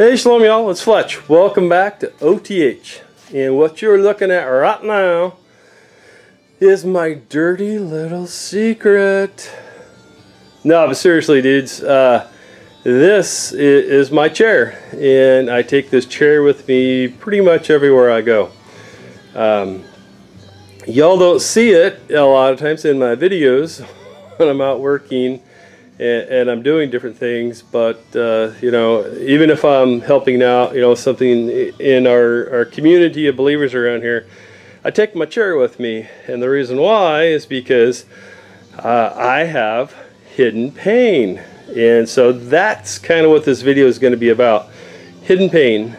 Hey, shalom y'all, it's Fletch. Welcome back to OTH. And what you're looking at right now is my dirty little secret. No, but seriously dudes, this is my chair. And I take this chair with me pretty much everywhere I go. Y'all don't see it a lot of times in my videos when I'm out working. And I'm doing different things, but you know, even if I'm helping out, you know, something in our community of believers around here, I take my chair with me, and the reason why is because I have hidden pain, and so that's kind of what this video is going to be about: hidden pain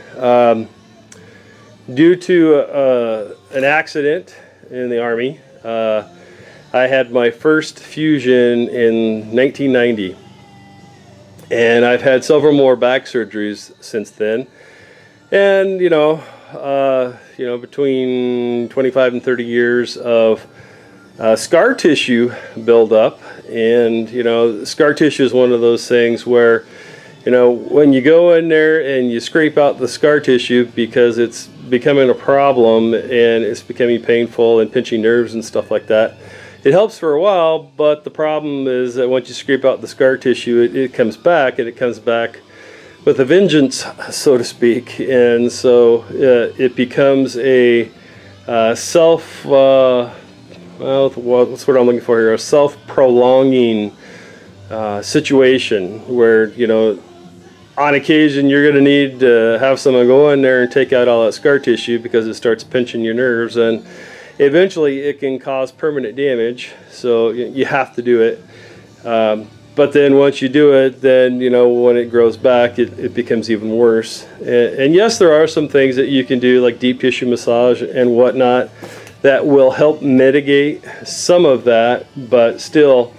due to an accident in the Army. I had my first fusion in 1990, and I've had several more back surgeries since then. And you know, between 25 and 30 years of scar tissue buildup. And you know, scar tissue is one of those things where, you know, when you go in there and you scrape out the scar tissue because it's becoming a problem and it's becoming painful and pinching nerves and stuff like that. It helps for a while, but the problem is that once you scrape out the scar tissue, it comes back, and it comes back with a vengeance, so to speak. And so it becomes a well, what's what I'm looking for here, a self-prolonging situation where, you know, on occasion you're going to need to have someone go in there and take out all that scar tissue because it starts pinching your nerves, and eventually it can cause permanent damage, so you have to do it. But then once you do it, then, you know, when it grows back, it becomes even worse. And yes, there are some things that you can do, like deep tissue massage and whatnot, that will help mitigate some of that, but still,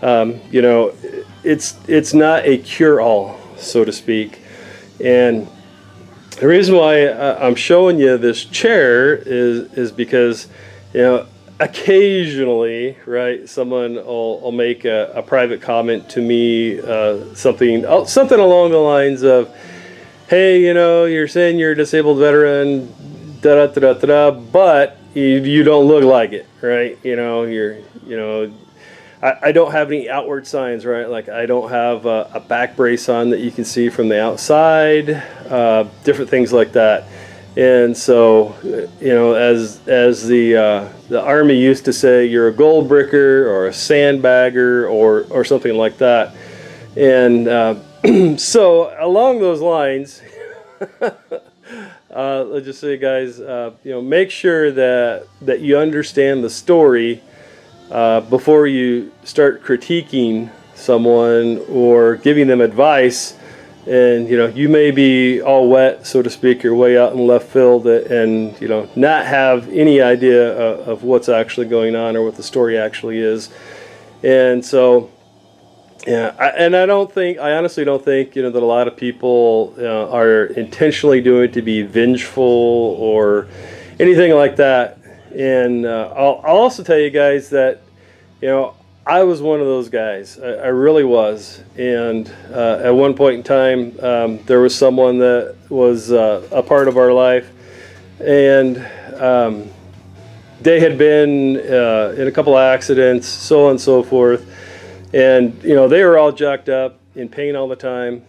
you know, it's not a cure-all, so to speak. And the reason why I'm showing you this chair is because, you know, occasionally, right, someone will make a private comment to me, something along the lines of, hey, you know, you're saying you're a disabled veteran, da da da da da, but you don't look like it, right? You know, I don't have any outward signs, right? Like, I don't have a back brace on that you can see from the outside, different things like that. And so, you know, as the Army used to say, you're a gold bricker or a sandbagger or something like that. And so along those lines, let's just say, guys, you know, make sure that you understand the story before you start critiquing someone or giving them advice. And you know, you may be all wet, so to speak, you're way out in left field, and you know, not have any idea of what's actually going on or what the story actually is. And so, yeah, I honestly don't think, you know, that a lot of people are intentionally doing it to be vengeful or anything like that. And I'll also tell you guys that, you know, I was one of those guys. I really was. And at one point in time, there was someone that was a part of our life, and they had been in a couple of accidents, so on and so forth. And you know, they were all jacked up, in pain all the time.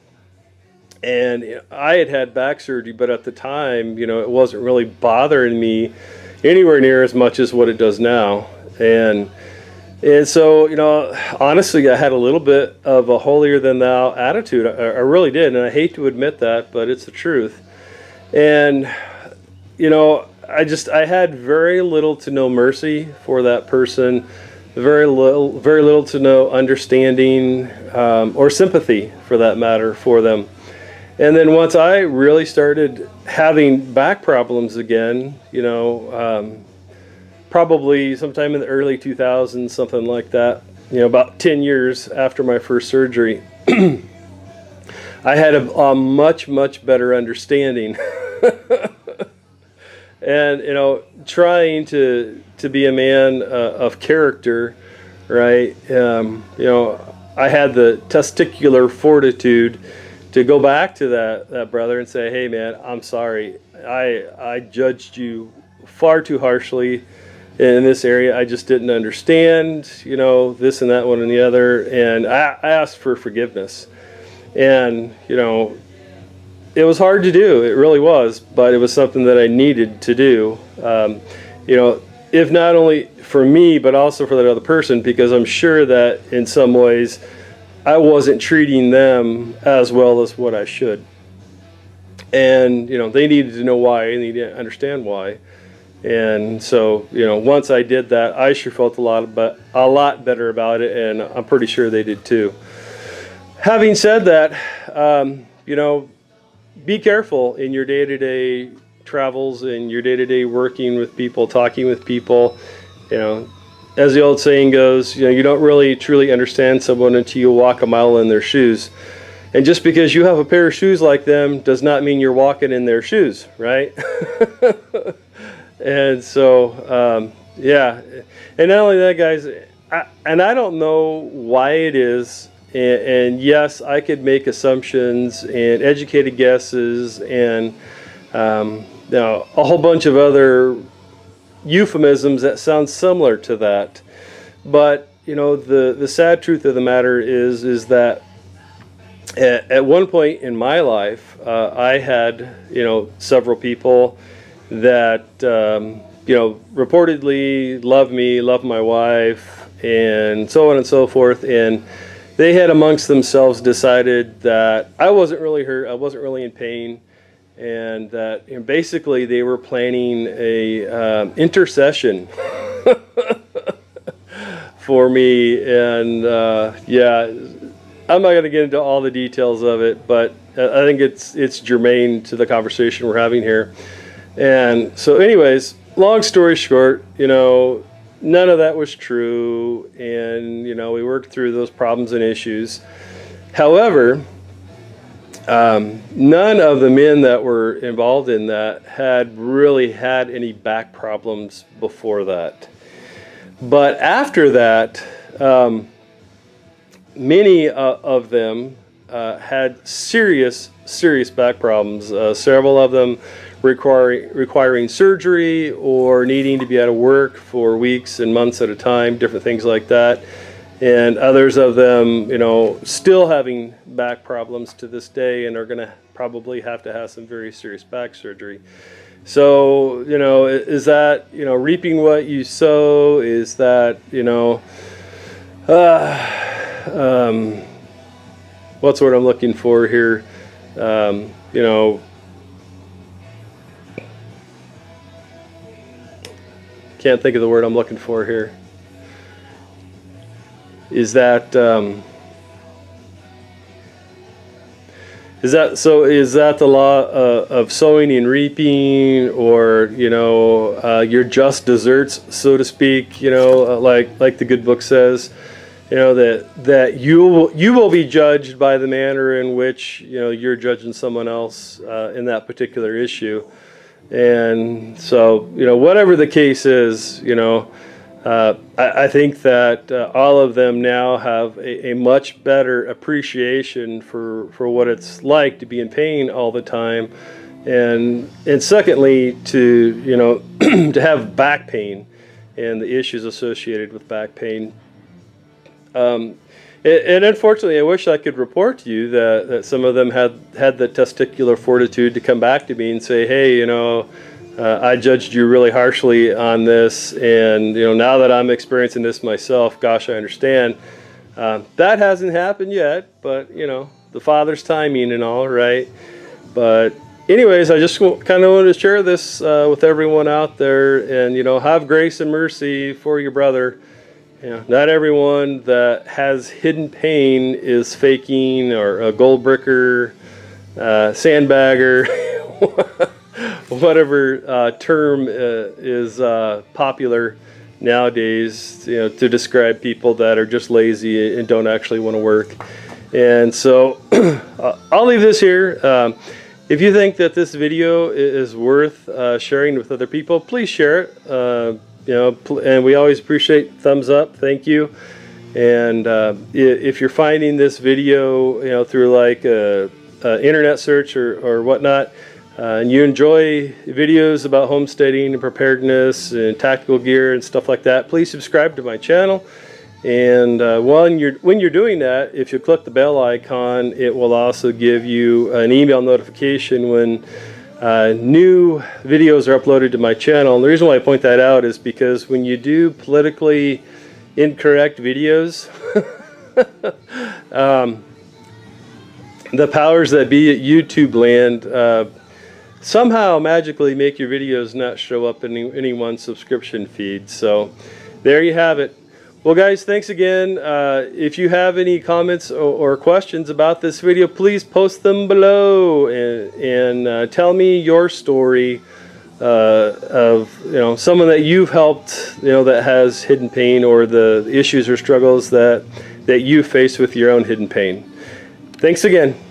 And I had back surgery, but at the time, you know, it wasn't really bothering me anywhere near as much as what it does now. And so, you know, honestly, I had a little bit of a holier than thou attitude. I really did, and I hate to admit that, but it's the truth. And you know, I had very little to no mercy for that person, very little to no understanding or sympathy, for that matter, for them. And then once I really started having back problems again, you know, probably sometime in the early 2000s, something like that, you know, about 10 years after my first surgery, I had a much, much better understanding. And, you know, trying to be a man of character, right, you know, I had the testicular fortitude to go back to that brother and say, hey man, I'm sorry. I judged you far too harshly in this area. I just didn't understand, you know, this and that one and the other. And I asked for forgiveness. And, you know, it was hard to do. It really was. But it was something that I needed to do, you know, if not only for me, but also for that other person, because I'm sure that in some ways I wasn't treating them as well as what I should. And, you know, they needed to know why, and they didn't understand why. And so, you know, once I did that, I sure felt a lot better about it, and I'm pretty sure they did too. Having said that, you know, be careful in your day-to-day travels, in your day-to-day working with people, talking with people. You know, as the old saying goes, you know, you don't really truly understand someone until you walk a mile in their shoes. And just because you have a pair of shoes like them does not mean you're walking in their shoes, right? And so, yeah. And not only that, guys, I don't know why it is. And yes, I could make assumptions and educated guesses and you know, a whole bunch of other euphemisms that sound similar to that. But, you know, the sad truth of the matter is that at one point in my life, I had, you know, several people that, you know, reportedly loved me, loved my wife, and so on and so forth. And they had amongst themselves decided that I wasn't really hurt, I wasn't really in pain, and that, you know, basically they were planning a intercession for me. And yeah, I'm not going to get into all the details of it, but I think it's germane to the conversation we're having here. And so anyways, long story short, you know, none of that was true. And, you know, we worked through those problems and issues. However, none of the men that were involved in that had really had any back problems before that. But after that, many of them had serious, serious back problems. Several of them requiring surgery or needing to be out of work for weeks and months at a time, different things like that. And others of them, you know, still having back problems to this day, and are going to probably have to have some very serious back surgery. So, you know, is that, you know, reaping what you sow? Is that, you know, what's the word I'm looking for here? You know, can't think of the word I'm looking for here. Is that the law of sowing and reaping, or, you know, your just desserts, so to speak? You know, like the good book says, you know, that you will be judged by the manner in which, you know, you're judging someone else in that particular issue. And so, you know, whatever the case is, you know, I think that all of them now have a much better appreciation for what it's like to be in pain all the time, and secondly, to, you know, to have back pain and the issues associated with back pain. And unfortunately, I wish I could report to you that some of them had the testicular fortitude to come back to me and say, hey, you know, I judged you really harshly on this, and, you know, now that I'm experiencing this myself, gosh, I understand. That hasn't happened yet, but, you know, the Father's timing and all, right? But anyways, I just kind of wanted to share this with everyone out there, and, you know, have grace and mercy for your brother. You know, not everyone that has hidden pain is faking, or a gold bricker, sandbagger, whatever term is popular nowadays, you know, to describe people that are just lazy and don't actually want to work. And so I'll leave this here. If you think that this video is worth sharing with other people, please share it. You know, and we always appreciate thumbs up. Thank you. And if you're finding this video, you know, through like internet search or whatnot, and you enjoy videos about homesteading and preparedness and tactical gear and stuff like that, please subscribe to my channel. And when you're doing that, if you click the bell icon, it will also give you an email notification when new videos are uploaded to my channel. And the reason why I point that out is because when you do politically incorrect videos, the powers that be at YouTube land somehow magically make your videos not show up in anyone's subscription feed. So there you have it. Well guys, thanks again. If you have any comments or questions about this video, please post them below and tell me your story of someone that you've helped, that has hidden pain, or the issues or struggles that you face with your own hidden pain. Thanks again.